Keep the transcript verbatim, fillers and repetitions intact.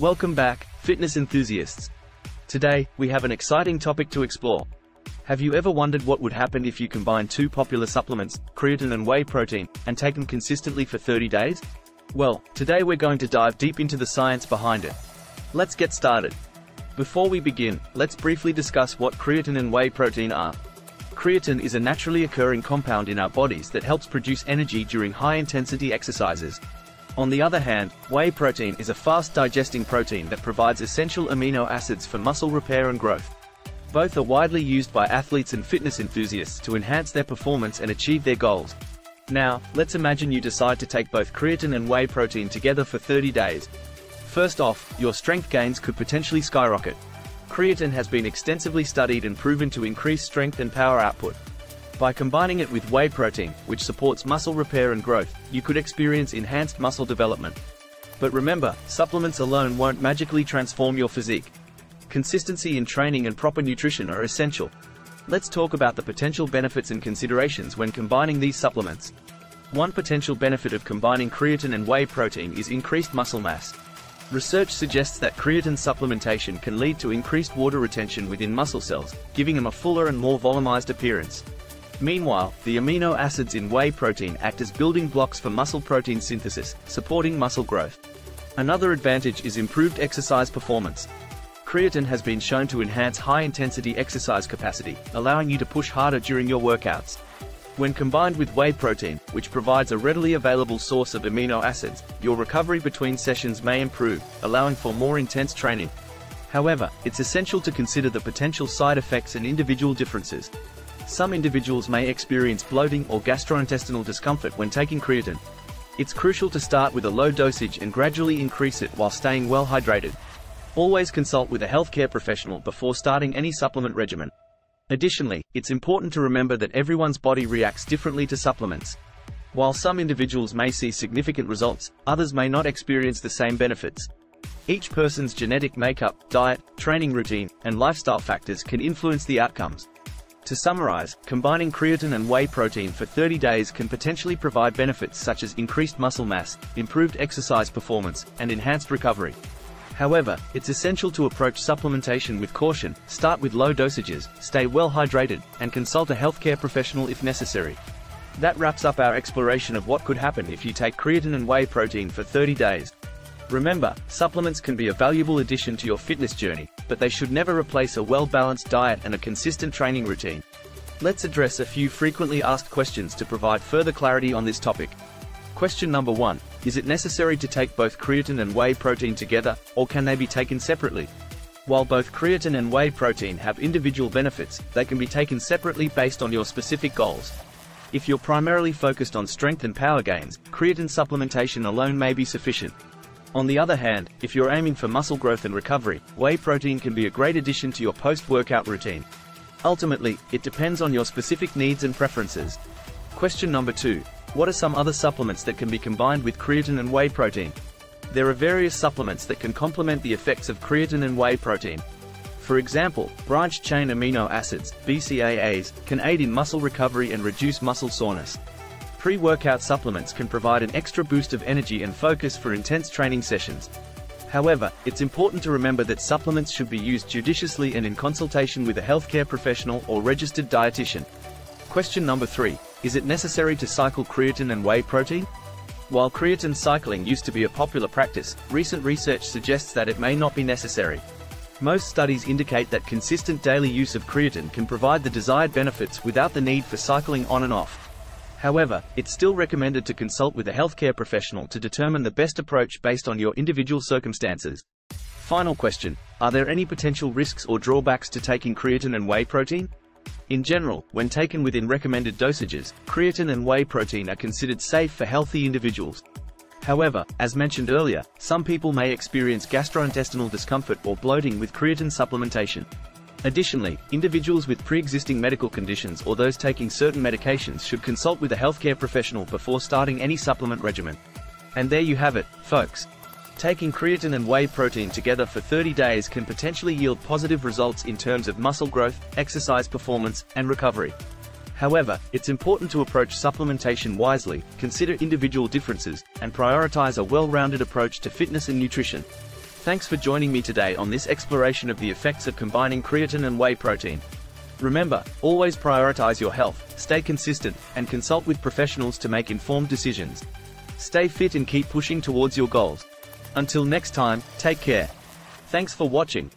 Welcome back, fitness enthusiasts. Today, we have an exciting topic to explore. Have you ever wondered what would happen if you combine two popular supplements, creatine and whey protein, and take them consistently for thirty days? Well, today we're going to dive deep into the science behind it. Let's get started. Before we begin, let's briefly discuss what creatine and whey protein are. Creatine is a naturally occurring compound in our bodies that helps produce energy during high-intensity exercises. On the other hand, whey protein is a fast-digesting protein that provides essential amino acids for muscle repair and growth. Both are widely used by athletes and fitness enthusiasts to enhance their performance and achieve their goals. Now, let's imagine you decide to take both creatine and whey protein together for thirty days. First off, your strength gains could potentially skyrocket. Creatine has been extensively studied and proven to increase strength and power output. By combining it with whey protein, which supports muscle repair and growth, you could experience enhanced muscle development. But remember, supplements alone won't magically transform your physique. Consistency in training and proper nutrition are essential. Let's talk about the potential benefits and considerations when combining these supplements. One potential benefit of combining creatine and whey protein is increased muscle mass. Research suggests that creatine supplementation can lead to increased water retention within muscle cells, giving them a fuller and more volumized appearance. Meanwhile, the amino acids in whey protein act as building blocks for muscle protein synthesis, supporting muscle growth. Another advantage is improved exercise performance. Creatine has been shown to enhance high-intensity exercise capacity, allowing you to push harder during your workouts. When combined with whey protein, which provides a readily available source of amino acids, your recovery between sessions may improve, allowing for more intense training. However, it's essential to consider the potential side effects and individual differences. Some individuals may experience bloating or gastrointestinal discomfort when taking creatine. It's crucial to start with a low dosage and gradually increase it while staying well hydrated. Always consult with a healthcare professional before starting any supplement regimen. Additionally, it's important to remember that everyone's body reacts differently to supplements. While some individuals may see significant results, others may not experience the same benefits. Each person's genetic makeup, diet, training routine, and lifestyle factors can influence the outcomes. To summarize, combining creatine and whey protein for thirty days can potentially provide benefits such as increased muscle mass, improved exercise performance, and enhanced recovery. However, it's essential to approach supplementation with caution, start with low dosages, stay well hydrated, and consult a healthcare professional if necessary. That wraps up our exploration of what could happen if you take creatine and whey protein for thirty days. Remember, supplements can be a valuable addition to your fitness journey, but they should never replace a well-balanced diet and a consistent training routine. Let's address a few frequently asked questions to provide further clarity on this topic. Question number one, is it necessary to take both creatine and whey protein together, or can they be taken separately? While both creatine and whey protein have individual benefits, they can be taken separately based on your specific goals. If you're primarily focused on strength and power gains, creatine supplementation alone may be sufficient. On the other hand, if you're aiming for muscle growth and recovery, whey protein can be a great addition to your post-workout routine. Ultimately, it depends on your specific needs and preferences. Question number two. What are some other supplements that can be combined with creatine and whey protein? There are various supplements that can complement the effects of creatine and whey protein. For example, branched-chain amino acids, B C A As, can aid in muscle recovery and reduce muscle soreness. Pre-workout supplements can provide an extra boost of energy and focus for intense training sessions. However, it's important to remember that supplements should be used judiciously and in consultation with a healthcare professional or registered dietitian. Question number three. Is it necessary to cycle creatine and whey protein? While creatine cycling used to be a popular practice, recent research suggests that it may not be necessary. Most studies indicate that consistent daily use of creatine can provide the desired benefits without the need for cycling on and off. However, it's still recommended to consult with a healthcare professional to determine the best approach based on your individual circumstances. Final question, are there any potential risks or drawbacks to taking creatine and whey protein? In general, when taken within recommended dosages, creatine and whey protein are considered safe for healthy individuals. However, as mentioned earlier, some people may experience gastrointestinal discomfort or bloating with creatine supplementation. Additionally, individuals with pre-existing medical conditions or those taking certain medications should consult with a healthcare professional before starting any supplement regimen. And there you have it, folks. Taking creatine and whey protein together for thirty days can potentially yield positive results in terms of muscle growth, exercise performance, and recovery. However, it's important to approach supplementation wisely, consider individual differences, and prioritize a well-rounded approach to fitness and nutrition. Thanks for joining me today on this exploration of the effects of combining creatine and whey protein. Remember, always prioritize your health, stay consistent, and consult with professionals to make informed decisions. Stay fit and keep pushing towards your goals. Until next time, take care. Thanks for watching.